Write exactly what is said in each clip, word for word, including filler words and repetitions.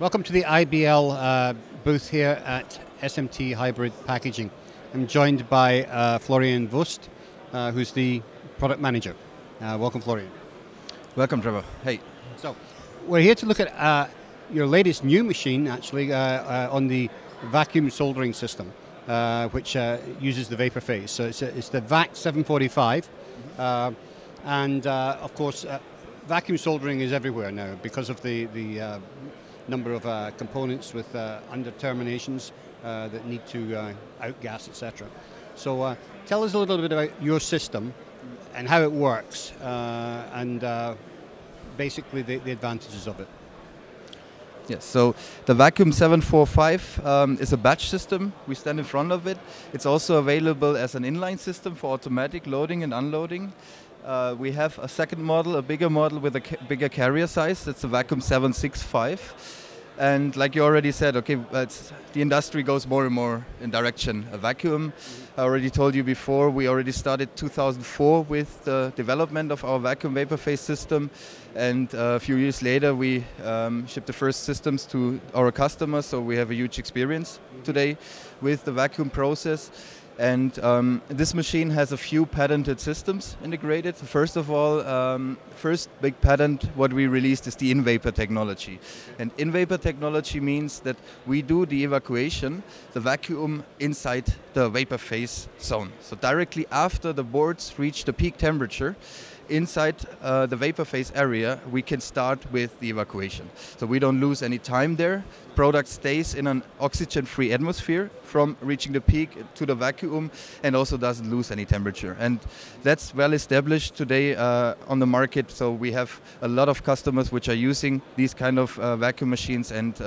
Welcome to the I B L uh, booth here at S M T Hybrid Packaging. I'm joined by uh, Florian Wust, uh, who's the product manager. Uh, welcome, Florian. Welcome, Trevor. Hey. So, we're here to look at uh, your latest new machine, actually, uh, uh, on the vacuum soldering system, uh, which uh, uses the vapor phase. So it's, a, it's the V A C seven forty-five, uh, and uh, of course, uh, vacuum soldering is everywhere now because of the, the uh, number of uh, components with uh, underterminations uh, that need to uh, outgas, et cetera. So uh, tell us a little bit about your system and how it works, uh, and uh, basically the, the advantages of it. Yes, so the Vacuum seven forty-five um, is a batch system. We stand in front of it. It's also available as an inline system for automatic loading and unloading. Uh, we have a second model, a bigger model with a ca bigger carrier size. That's the Vacuum seven sixty-five. And like you already said, okay, it's, the industry goes more and more in direction a vacuum. Mm-hmm. I already told you before, we already started two thousand four with the development of our vacuum vapor phase system, and a few years later we um, shipped the first systems to our customers. So we have a huge experience mm-hmm. today with the vacuum process. And um, this machine has a few patented systems integrated. First of all, um, first big patent what we released is the InVapor technology. And InVapor technology means that we do the evacuation, the vacuum inside the vapor phase zone. So directly after the boards reach the peak temperature, inside uh, the vapor phase area, we can start with the evacuation. So we don't lose any time there. Product stays in an oxygen-free atmosphere from reaching the peak to the vacuum, and also doesn't lose any temperature. And that's well established today uh, on the market. So we have a lot of customers which are using these kind of uh, vacuum machines and uh,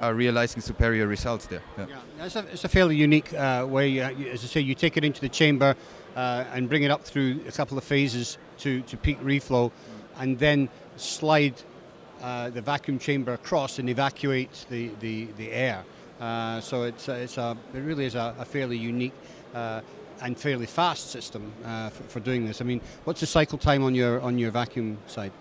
uh, are realizing superior results there. Yeah, yeah that's a, it's a fairly unique uh, way. Uh, as I say, you take it into the chamber uh, and bring it up through a couple of phases To, to peak reflow, and then slide uh, the vacuum chamber across and evacuate the, the, the air. Uh, so it's, it's a, it really is a, a fairly unique uh, and fairly fast system uh, for, for doing this. I mean, what's the cycle time on your, on your vacuum side?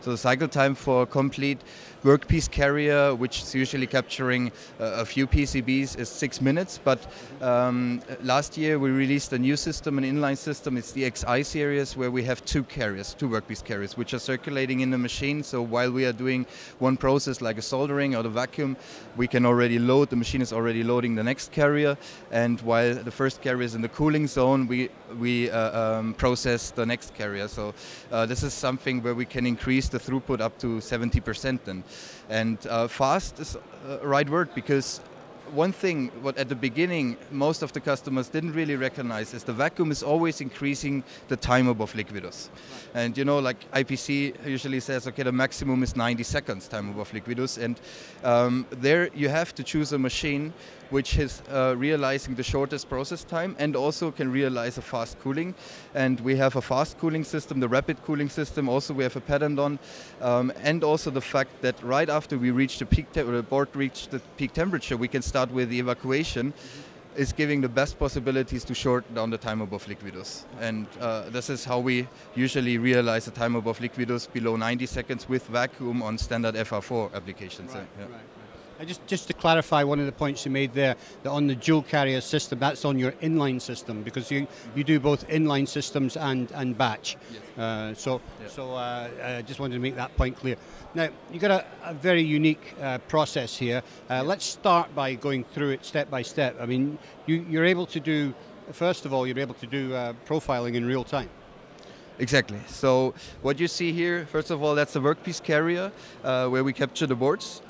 So the cycle time for a complete workpiece carrier, which is usually capturing uh, a few P C Bs, is six minutes. But um, last year we released a new system, an inline system. It's the X I series, where we have two carriers, two workpiece carriers, which are circulating in the machine. So while we are doing one process like a soldering or the vacuum, we can already load. The machine is already loading the next carrier. And while the first carrier is in the cooling zone, we, we uh, um, process the next carrier. So uh, this is something where we can increase the throughput up to seventy percent then. And uh, fast is the right word, because one thing what at the beginning most of the customers didn't really recognize is the vacuum is always increasing the time above liquidus. Right. And you know, like I P C usually says, okay, the maximum is ninety seconds time above liquidus, and um, there you have to choose a machine which is uh, realizing the shortest process time and also can realize a fast cooling. And we have a fast cooling system, the rapid cooling system, also we have a patent on, um, and also the fact that right after we reach the peak, te or the board reach the peak temperature, we can start with the evacuation. Mm-hmm. Is giving the best possibilities to shorten down the time above liquidus. And uh, this is how we usually realize the time above liquidus below ninety seconds with vacuum on standard F R four applications. Right, yeah. right, right. I just, just to clarify one of the points you made there, that on the dual carrier system, that's on your inline system, because you, you do both inline systems and, and batch. Yes. Uh, so yeah. so uh, I just wanted to make that point clear. Now, you've got a, a very unique uh, process here. Uh, yeah. Let's start by going through it step by step. I mean, you, you're able to do, first of all, you're able to do uh, profiling in real time. Exactly. So what you see here, first of all, that's the workpiece carrier uh, where we capture the boards.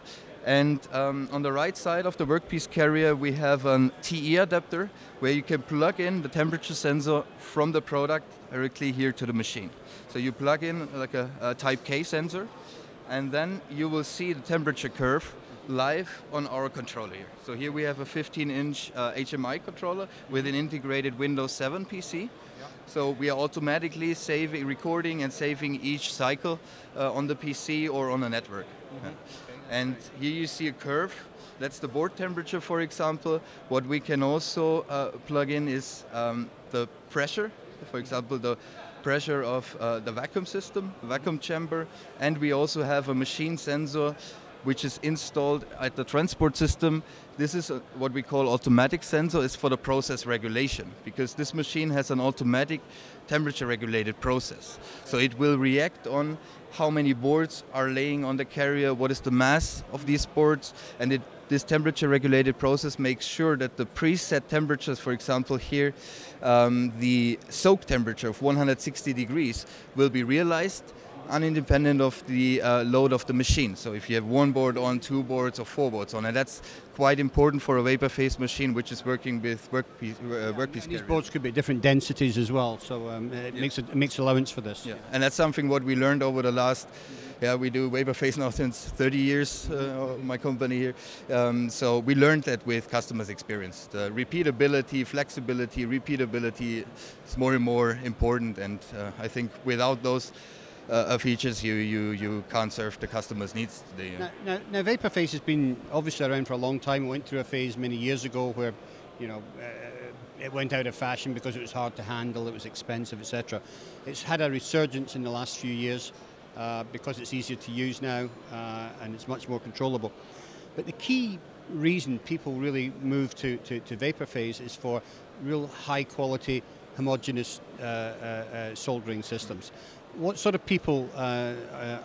And um, on the right side of the workpiece carrier, we have a T E adapter where you can plug in the temperature sensor from the product directly here to the machine. So you plug in like a, a type K sensor, and then you will see the temperature curve live on our controller here. So here we have a fifteen inch uh, H M I controller with an integrated Windows seven P C. Yep. So we are automatically saving, recording and saving each cycle uh, on the P C or on the network. Mm-hmm. Yeah. And here you see a curve. That's the board temperature, for example. What we can also uh, plug in is um, the pressure, for example, the pressure of uh, the vacuum system, the vacuum chamber. And we also have a machine sensor which is installed at the transport system. This is a, what we call automatic sensor, is for the process regulation, because this machine has an automatic temperature regulated process. So it will react on how many boards are laying on the carrier, what is the mass of these boards, and it, this temperature regulated process makes sure that the preset temperatures, for example here, um, the soak temperature of one hundred sixty degrees will be realized independent of the uh, load of the machine. So if you have one board on, two boards or four boards on, and that's quite important for a vapor phase machine which is working with workpiece, uh, workpiece yeah, these boards could be different densities as well, so um, it, yeah. makes a, it makes allowance for this. Yeah. Yeah. And that's something what we learned over the last, yeah, we do vapor phase now since thirty years, uh, my company here. Um, so we learned that with customers' experience. The repeatability, flexibility, repeatability is more and more important, and uh, I think without those Uh, features, you, you, you can't serve the customer's needs today. Now, now, now vapor phase has been obviously around for a long time. It went through a phase many years ago where, you know, uh, it went out of fashion because it was hard to handle, it was expensive, et cetera. It's had a resurgence in the last few years uh, because it's easier to use now uh, and it's much more controllable. But the key reason people really move to, to, to vapor phase is for real high quality, homogeneous uh, uh, uh, soldering systems. What sort of people uh,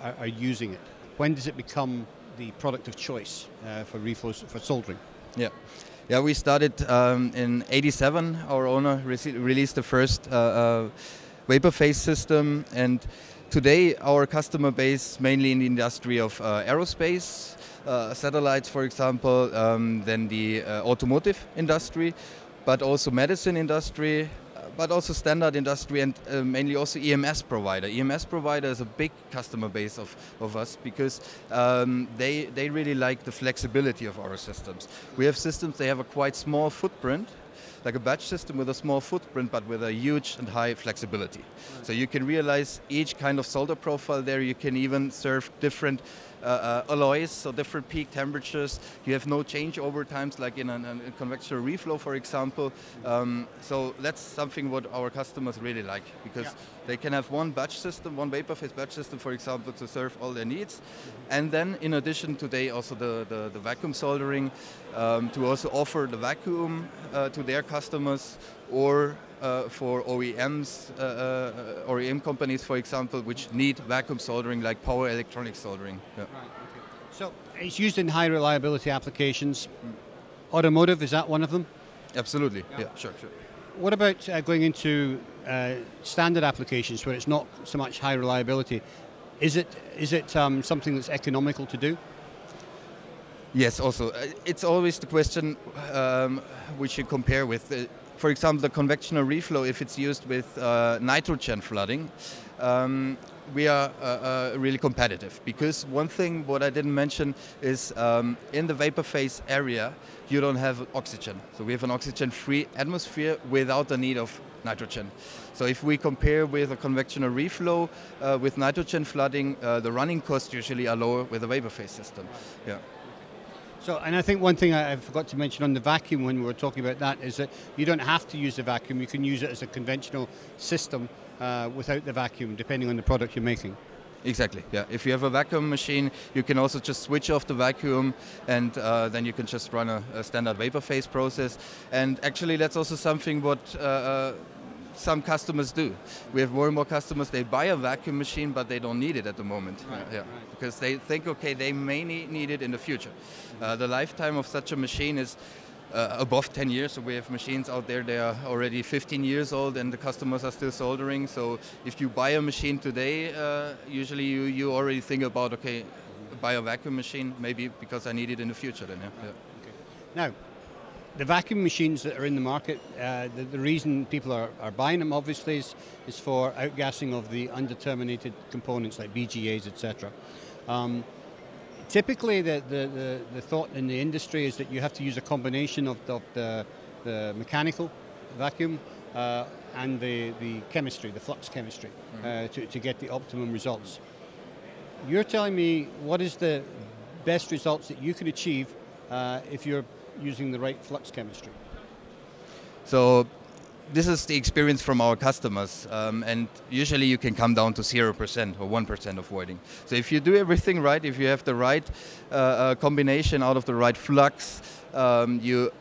are, are using it? When does it become the product of choice uh, for reflow, for soldering? Yeah, yeah. We started um, in eighty-seven. Our owner re released the first uh, uh, vapor phase system, and today our customer base mainly in the industry of uh, aerospace, uh, satellites, for example, um, then the uh, automotive industry, but also medicine industry, but also standard industry, and uh, mainly also E M S provider. E M S provider is a big customer base of, of us, because um, they, they really like the flexibility of our systems. We have systems, they have a quite small footprint, like a batch system with a small footprint, but with a huge and high flexibility. Right. So you can realize each kind of solder profile there. You can even serve different uh, uh, alloys, so different peak temperatures. You have no changeover times like in an, a convectional reflow, for example. Um, so that's something what our customers really like, because yeah. they can have one batch system, one vapor phase batch system, for example, to serve all their needs. Mm-hmm. And then in addition today also the, the, the vacuum soldering um, to also offer the vacuum uh, to their customers, or uh, for O E Ms, uh, uh, O E M companies, for example, which need vacuum soldering like power electronic soldering. Yeah. Right, okay. So it's used in high reliability applications. Automotive, is that one of them? Absolutely, yeah, yeah sure, sure. What about uh, going into uh, standard applications where it's not so much high reliability? Is it, is it um, something that's economical to do? Yes, also. It's always the question um, which you compare with. Uh, for example, the convectional reflow, if it's used with uh, nitrogen flooding, um, we are uh, uh, really competitive. Because one thing what I didn't mention is um, in the vapor phase area, you don't have oxygen. So we have an oxygen-free atmosphere without the need of nitrogen. So if we compare with a convectional reflow uh, with nitrogen flooding, uh, the running costs usually are lower with a vapor phase system. Yeah. So, and I think one thing I, I forgot to mention on the vacuum when we were talking about that is that you don't have to use the vacuum, you can use it as a conventional system uh, without the vacuum, depending on the product you're making. Exactly, yeah. If you have a vacuum machine, you can also just switch off the vacuum, and uh, then you can just run a, a standard vapor phase process. And actually that's also something what uh, uh, some customers do. We have more and more customers, they buy a vacuum machine, but they don't need it at the moment. Right, yeah. right. Because they think, okay, they may need it in the future. Uh, the lifetime of such a machine is uh, above ten years, so we have machines out there, they are already fifteen years old and the customers are still soldering. So if you buy a machine today, uh, usually you, you already think about, okay, buy a vacuum machine, maybe because I need it in the future then. Yeah. Right. Yeah. Okay. Now, the vacuum machines that are in the market, uh, the, the reason people are, are buying them obviously is, is for outgassing of the undeterminated components like B G As, et cetera. Um, typically the, the, the, the thought in the industry is that you have to use a combination of, of the, the mechanical vacuum uh, and the, the chemistry, the flux chemistry, mm-hmm. uh, to, to get the optimum results. You're telling me what is the best results that you can achieve uh, if you're using the right flux chemistry? So this is the experience from our customers, um, and usually you can come down to zero percent or one percent of voiding. So if you do everything right, if you have the right uh, combination out of the right flux, um, you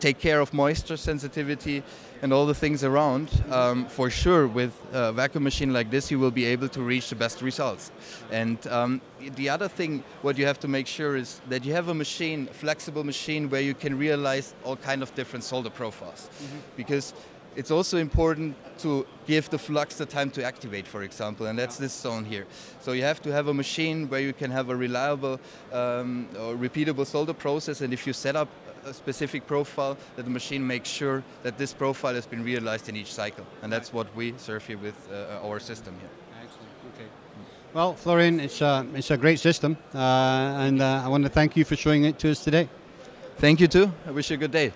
take care of moisture sensitivity and all the things around, um, for sure with a vacuum machine like this you will be able to reach the best results. And um, the other thing what you have to make sure is that you have a machine, a flexible machine, where you can realize all kind of different solder profiles. Mm-hmm. Because it's also important to give the flux the time to activate, for example, and that's this zone here. So you have to have a machine where you can have a reliable um, or repeatable solder process, and if you set up a specific profile, that the machine makes sure that this profile has been realized in each cycle. And that's what we serve here with uh, our system here. Excellent, okay. Well, Florian, it's a, it's a great system, uh, and uh, I want to thank you for showing it to us today. Thank you too. I wish you a good day.